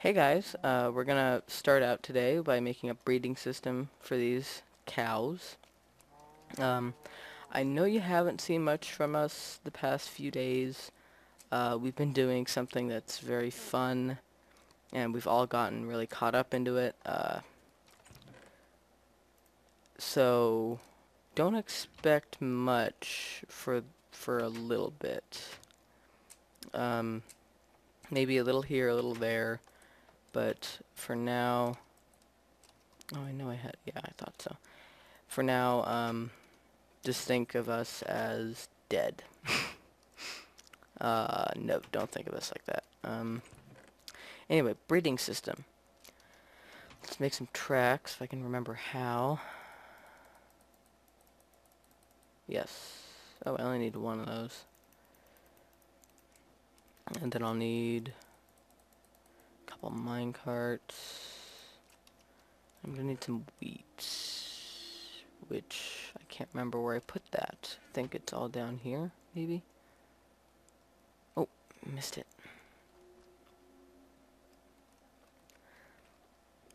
Hey guys, we're gonna start out today by making a breeding system for these cows. I know you haven't seen much from us the past few days. We've been doing something that's very fun, and we've all gotten really caught up into it. So don't expect much for a little bit. Maybe a little here, a little there. But for now, oh, I know I had, yeah, I thought so. For now, just think of us as dead. No, don't think of us like that. Anyway, breeding system. Let's make some tracks, if I can remember how. Yes. Oh, I only need one of those. And then I'll need couple minecarts. I'm gonna need some wheat, which I can't remember where I put that. I think it's all down here, maybe. Oh, missed it.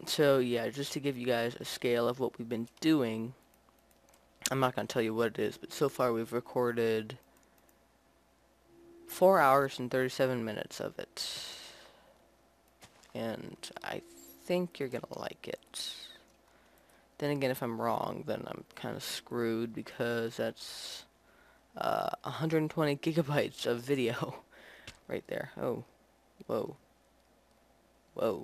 So yeah, just to give you guys a scale of what we've been doing, I'm not gonna tell you what it is, but so far we've recorded 4 hours and 37 minutes of it. And I think you're gonna like it. Then again, if I'm wrong, then I'm kind of screwed, because that's 120 gigabytes of video right there. Oh, whoa, whoa.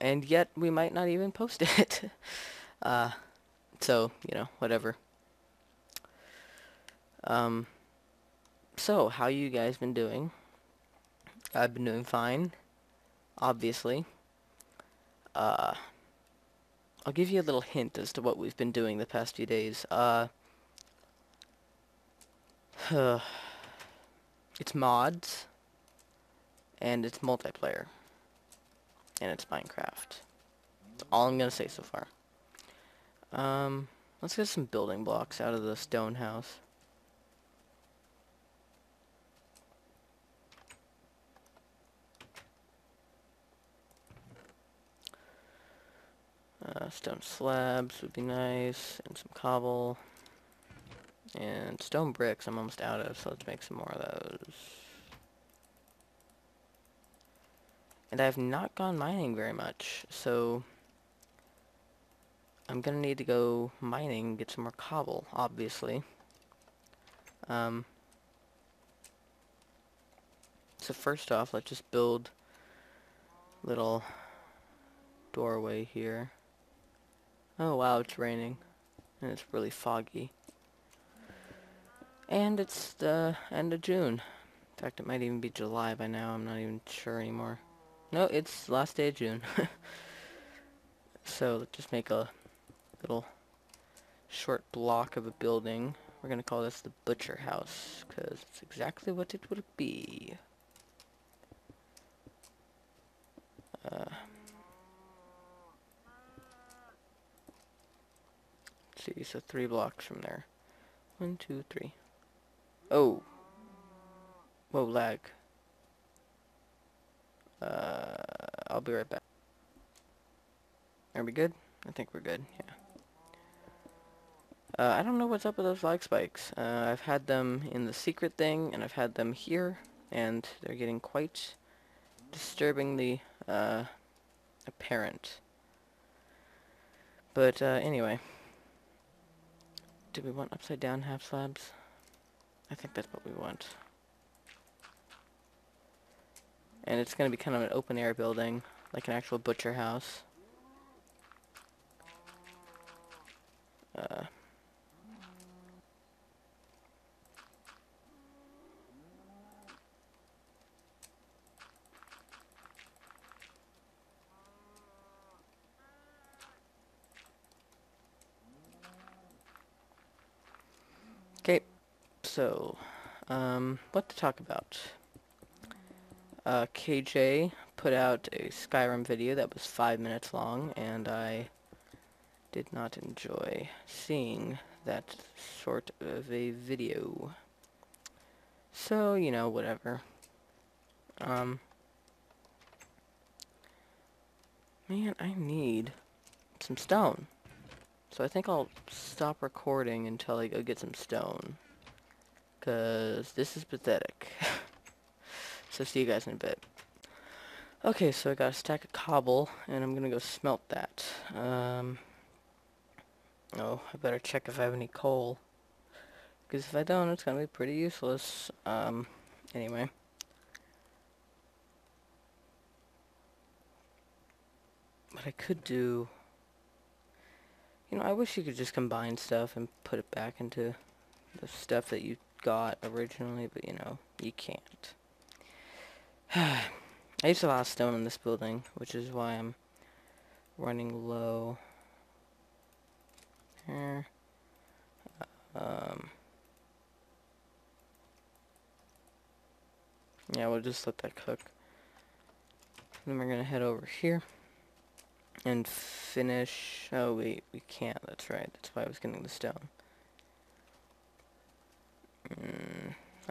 And yet we might not even post it. So you know, whatever. So how you guys been doing? I've been doing fine, obviously. I'll give you a little hint as to what we've been doing the past few days. It's mods, and it's multiplayer, and it's Minecraft. That's all I'm gonna say so far. Let's get some building blocks out of the stone house. Stone slabs would be nice, and some cobble, and stone bricks I'm almost out of, so let's make some more of those. And I have not gone mining very much, so I'm gonna need to go mining and get some more cobble, obviously. So first off, let's just build a little doorway here. Oh wow, it's raining, and it's really foggy. And it's the end of June. In fact, it might even be July by now, I'm not even sure anymore. No, it's last day of June. So let's just make a little short block of a building. We're gonna call this the Butcher House, because it's exactly what it would be. So 3 blocks from there. 1, 2, 3. Oh. Whoa, lag. I'll be right back. Are we good? I think we're good, yeah. I don't know what's up with those lag spikes. I've had them in the secret thing, and I've had them here, and they're getting quite disturbingly apparent. But anyway. Do we want upside down half slabs? I think that's what we want. And it's going to be kind of an open air building, like an actual butcher house. Okay, so, what to talk about? KJ put out a Skyrim video that was 5 minutes long, and I did not enjoy seeing that sort of a video. So, you know, whatever. Man, I need some stone. So I think I'll stop recording until I go get some stone. 'Cause this is pathetic. So see you guys in a bit. Okay, so I got a stack of cobble, and I'm gonna go smelt that. Oh, I better check if I have any coal. 'Cause if I don't, it's gonna be pretty useless. Anyway. But I could do... You know, I wish you could just combine stuff and put it back into the stuff that you got originally, but you know, you can't. I used a lot of stone in this building, which is why I'm running low. Here. Yeah, we'll just let that cook. Then we're gonna head over here. And finish... Oh, wait, we can't. That's right. That's why I was getting the stone.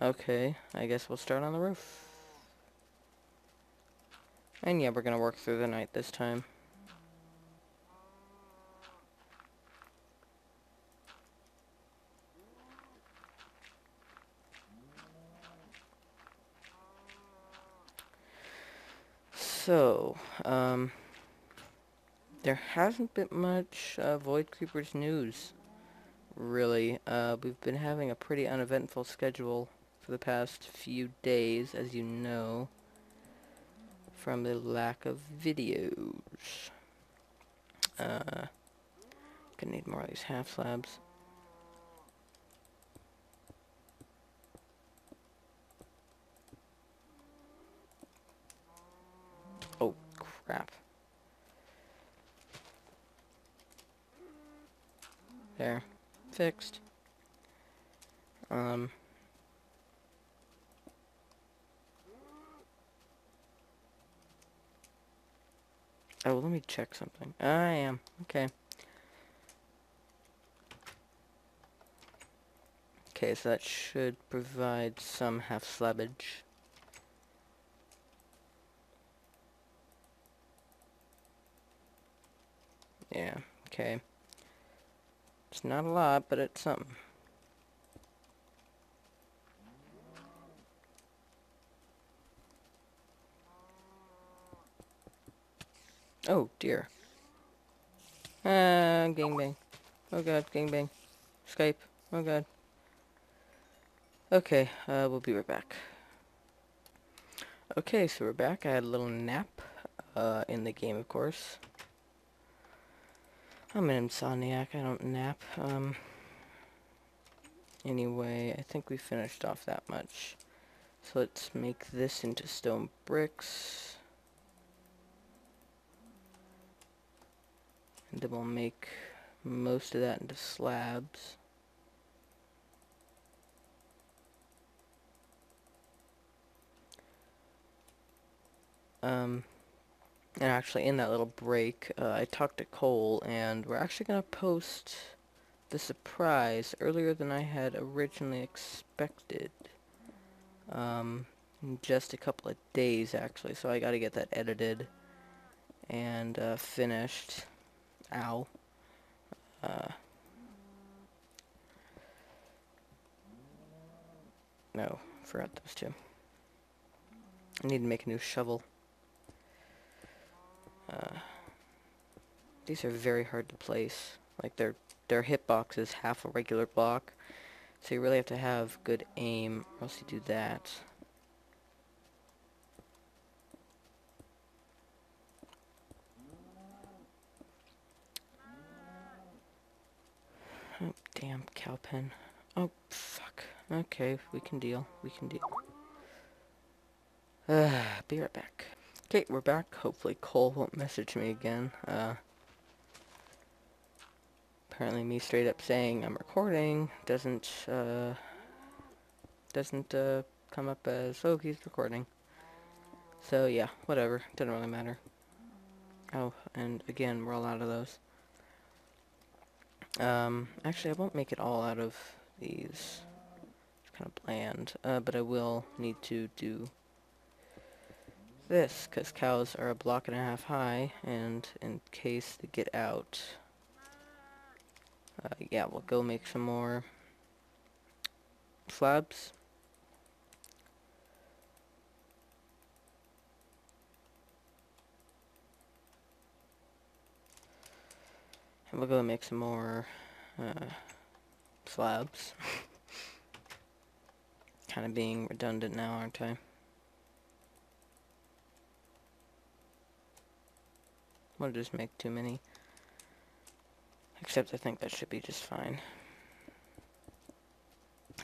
Okay, I guess we'll start on the roof. And yeah, we're gonna work through the night this time. So, there hasn't been much Void Creepers news, really. We've been having a pretty uneventful schedule for the past few days, as you know, from the lack of videos. Gonna need more of these half slabs. Oh, crap. There. Fixed. Oh, let me check something. I am. Okay. Okay, so that should provide some half slabbage. Yeah, okay. It's not a lot, but it's something. Oh, dear. Gangbang. Oh, God, gangbang. Skype. Oh, God. Okay, we'll be right back. Okay, so we're back. I had a little nap in the game, of course. I'm an insomniac, I don't nap. Anyway, I think we finished off that much. So let's make this into stone bricks. And then we'll make most of that into slabs. And actually, in that little break, I talked to Cole, and we're actually going to post the surprise earlier than I had originally expected. In just a couple of days, actually, so I got to get that edited and finished. Ow. No, forgot those two. I need to make a new shovel. These are very hard to place. Like, their hitbox is half a regular block. So you really have to have good aim, or else you do that. Oh, damn cowpen. Oh, fuck. Okay, we can deal. We can deal. Be right back. Okay, we're back. Hopefully Cole won't message me again. Apparently me straight up saying I'm recording doesn't come up as, oh, he's recording. So yeah, whatever. Doesn't really matter. Oh, and again, we're all out of those. Actually, I won't make it all out of these. It's kind of bland. But I will need to do this, because cows are a block and a half high, and in case they get out, yeah, we'll go make some more slabs. And we'll go make some more slabs. Kind of being redundant now, aren't I? We'll just make too many. Except I think that should be just fine.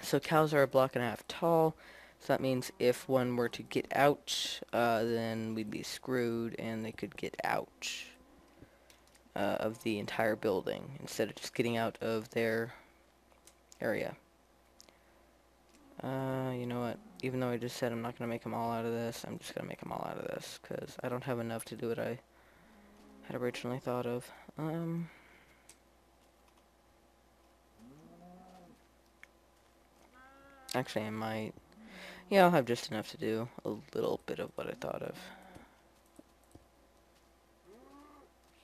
So cows are a block and a half tall, so that means if one were to get out, then we'd be screwed and they could get out of the entire building instead of just getting out of their area. You know what, even though I just said I'm not going to make them all out of this, I'm just going to make them all out of this, because I don't have enough to do what I had originally thought of. Actually, I might. Yeah, I'll have just enough to do a little bit of what I thought of.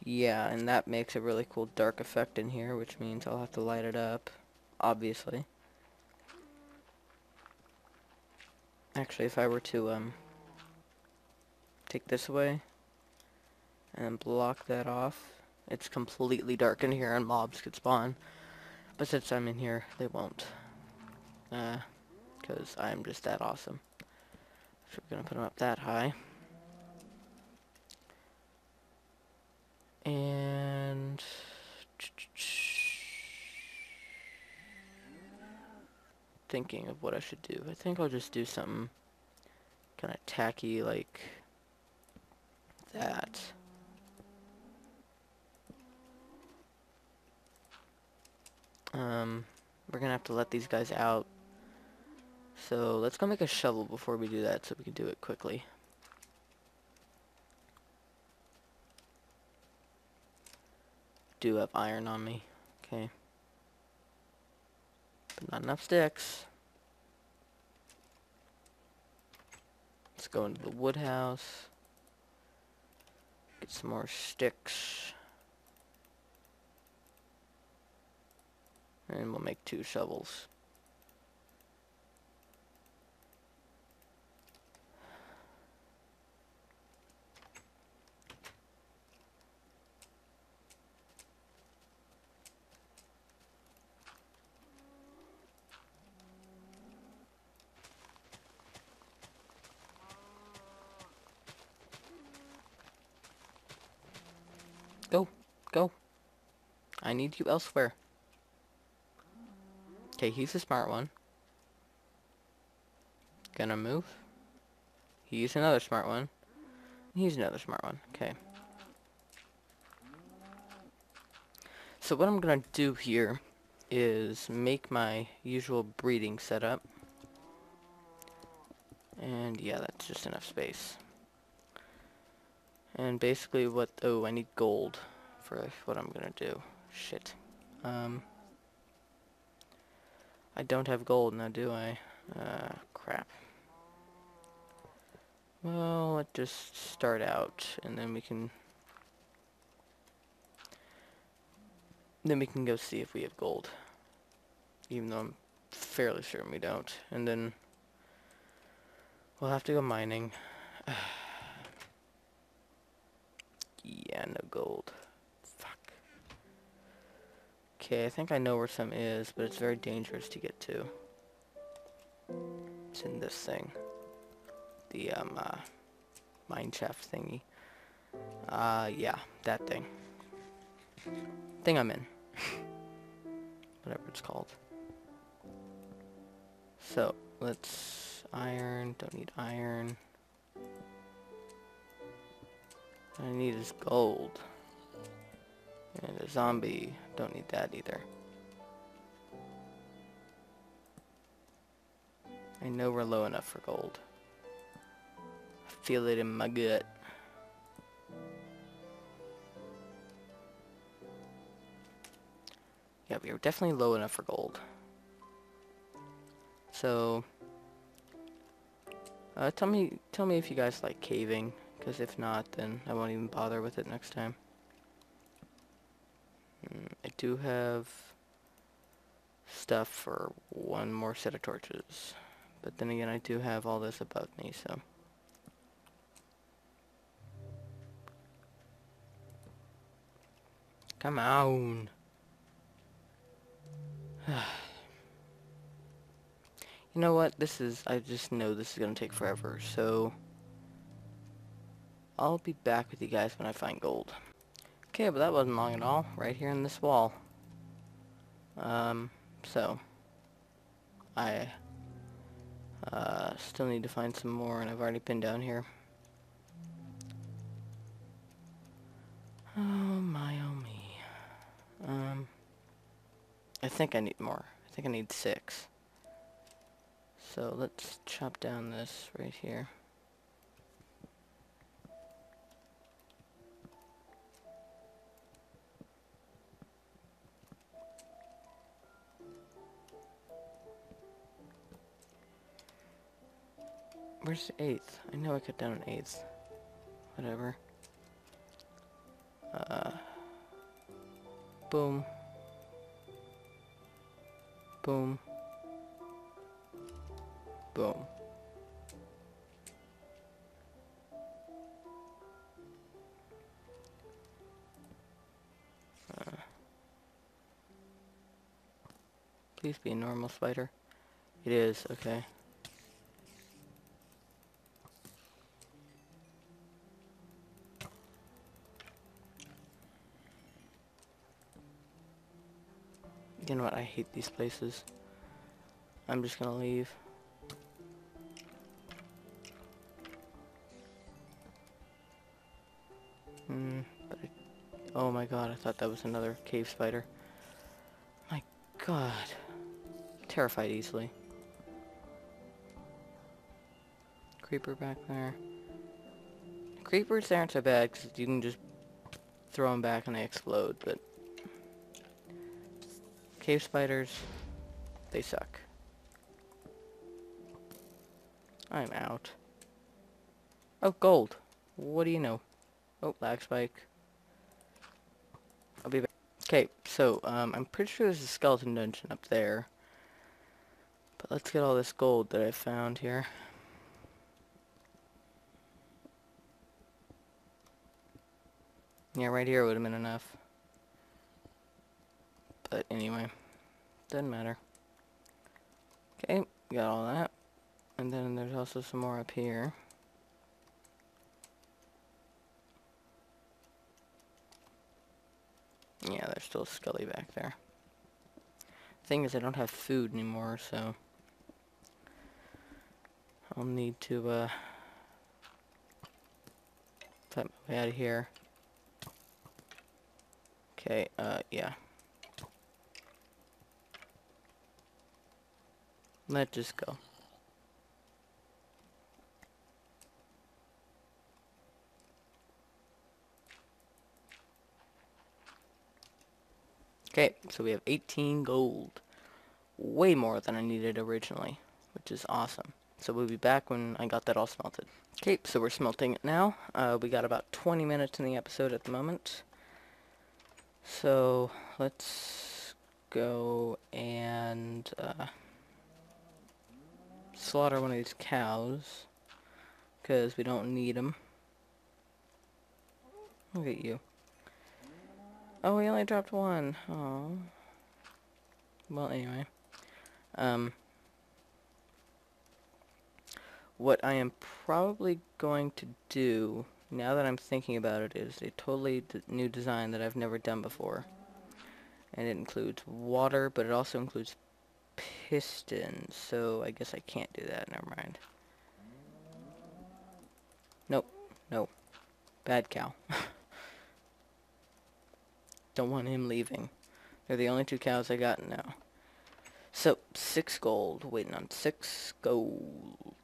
Yeah, and that makes a really cool dark effect in here, which means I'll have to light it up, obviously. Actually, if I were to take this away and block that off, it's completely dark in here and mobs could spawn. But since I'm in here, they won't. Because I'm just that awesome. So we're gonna put them up that high. And thinking of what I should do. I think I'll just do something kind of tacky like that. We're gonna have to let these guys out. So let's go make a shovel before we do that so we can do it quickly. Do have iron on me. Okay. But not enough sticks. Let's go into the wood house. Get some more sticks. And we'll make 2 shovels. Go, go. I need you elsewhere. Okay, he's a smart one. Gonna move. He's another smart one. He's another smart one. Okay. So what I'm gonna do here is make my usual breeding setup. And yeah, that's just enough space. And basically what, oh, I need gold for what I'm gonna do. Shit. I don't have gold now, do I? Crap. Well, let's just start out, and then we can... Then we can go see if we have gold. Even though I'm fairly certain we don't. And then... We'll have to go mining. Yeah, no gold. Fuck. Okay, I think I know where some is, but it's very dangerous to get to. It's in this thing. The, mine shaft thingy. Yeah, that thing. Thing I'm in. Whatever it's called. So, let's... Iron, don't need iron. What I need is gold. And a zombie. Don't need that either. I know we're low enough for gold. I feel it in my gut. Yeah, we are definitely low enough for gold. So... Tell me if you guys like caving, because if not, then I won't even bother with it next time. I do have stuff for one more set of torches, but then again, I do have all this above me, so. Come on. You know what, I just know this is gonna take forever, so I'll be back with you guys when I find gold. Okay, but that wasn't long at all, right here in this wall. So I still need to find some more, and I've already been down here. Oh my, oh me. I think I need more. I think I need 6. So let's chop down this right here. Where's the 8th? I know I cut down an 8th. Whatever. Boom. Boom. Boom. Please be a normal spider. It is, okay. You know what, I hate these places. I'm just gonna leave. Oh my god, I thought that was another cave spider. My god. I'm terrified easily. Creeper back there. Creepers aren't so bad because you can just throw them back and they explode, but cave spiders, they suck. I'm out. Oh, gold. What do you know? Oh, lag spike. I'll be back. Okay, so, I'm pretty sure there's a skeleton dungeon up there. But let's get all this gold that I found here. Yeah, right here would have been enough. But anyway, doesn't matter. Okay, got all that. And then there's also some more up here. Yeah, there's still a skelly back there. Thing is, I don't have food anymore, so I'll need to type my way out of here. Okay, yeah. Let's just go. Okay, so we have 18 gold. Way more than I needed originally, which is awesome. So we'll be back when I got that all smelted. Okay, so we're smelting it now. We got about 20 minutes in the episode at the moment. So let's go and slaughter one of these cows, because we don't need them. Look at you. Oh, we only dropped one. Oh. Well, anyway. What I am probably going to do, now that I'm thinking about it, is a totally new design that I've never done before. And it includes water, but it also includes pistons. So I guess I can't do that. Never mind. Nope. No. Bad cow. Don't want him leaving. They're the only 2 cows I got now. So, 6 gold. Waiting on 6 gold.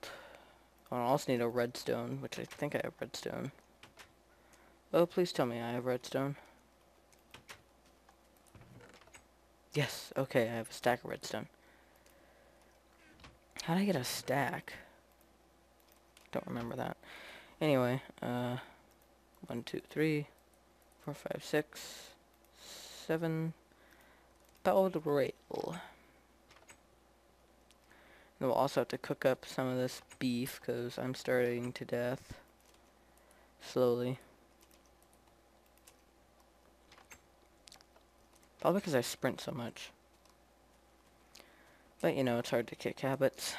I also need a redstone, which I think I have redstone. Oh, please tell me I have redstone. Yes, okay, I have a stack of redstone. How did I get a stack? don't remember that. Anyway, 1, 2, 3, 4, 5, 6, 7. Belled rail. And we'll also have to cook up some of this beef because I'm starving to death. Slowly. Probably because I sprint so much. But you know, it's hard to kick habits.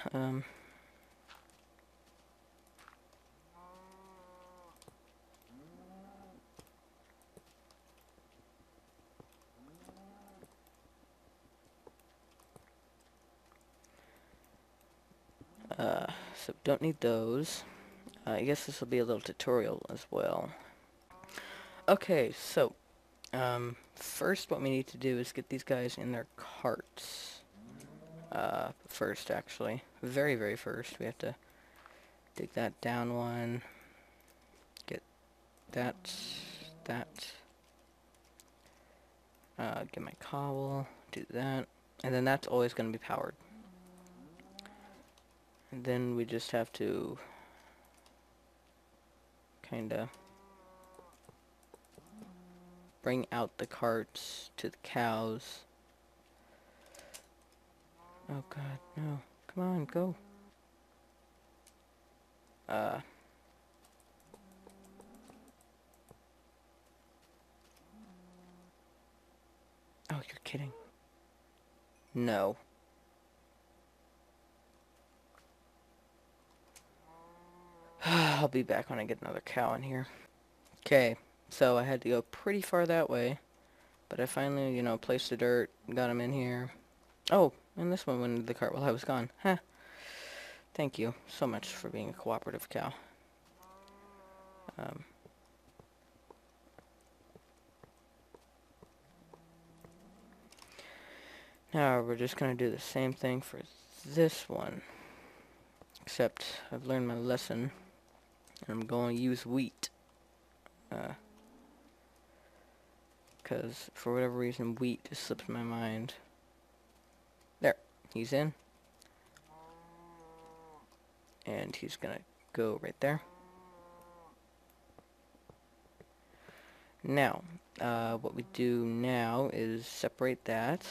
So don't need those. I guess this will be a little tutorial as well. Okay, so first what we need to do is get these guys in their carts. First, actually. Very, very first. We have to dig that down one. Get that. Get my cobble. Do that. And then that's always going to be powered. And then we just have to kinda bring out the carts to the cows. Oh god, no. Come on, go. Oh, you're kidding. No. I'll be back when I get another cow in here. Okay, so I had to go pretty far that way, but I finally, you know, placed the dirt, got him in here. Oh, and this one went into the cart while I was gone. Huh. Thank you so much for being a cooperative cow. Now we're just gonna do the same thing for this one, except I've learned my lesson. I'm going to use wheat, because for whatever reason wheat just slips my mind. There, he's in, and he's gonna go right there. Now, what we do now is separate that,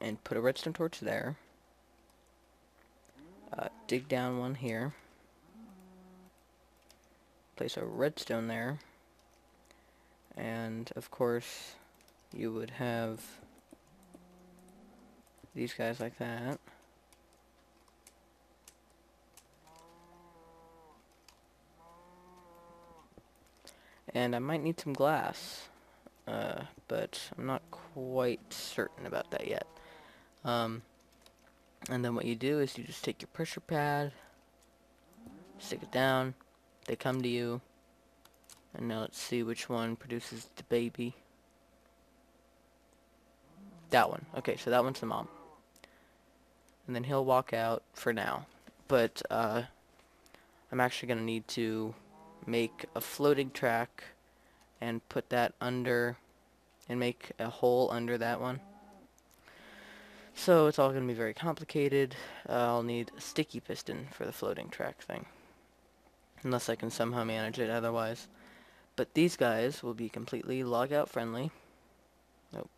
and put a redstone torch there, dig down one here. Place a redstone there, and of course you would have these guys like that, and I might need some glass, but I'm not quite certain about that yet. And then what you do is you just take your pressure pad, stick it down. They come to you, and now let's see which one produces the baby. That one. Okay, so that one's the mom. And then he'll walk out for now. But I'm actually going to need to make a floating track and put that under, and make a hole under that one. So it's all going to be very complicated. I'll need a sticky piston for the floating track thing. Unless I can somehow manage it otherwise. But these guys will be completely log out friendly. Nope.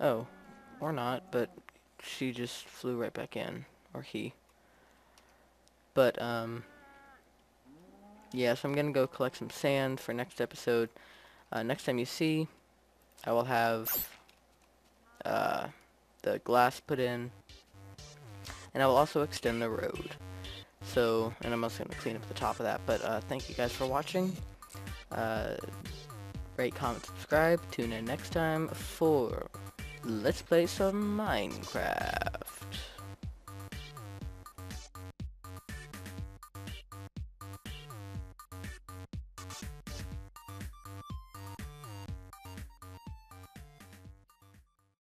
Oh, or not, but she just flew right back in, or he. But yeah, so I'm gonna go collect some sand for next episode. Next time you see, I will have the glass put in. And I will also extend the road. So, and I'm also going to clean up the top of that. But thank you guys for watching. Rate, comment, subscribe. Tune in next time for Let's Play Some Minecraft.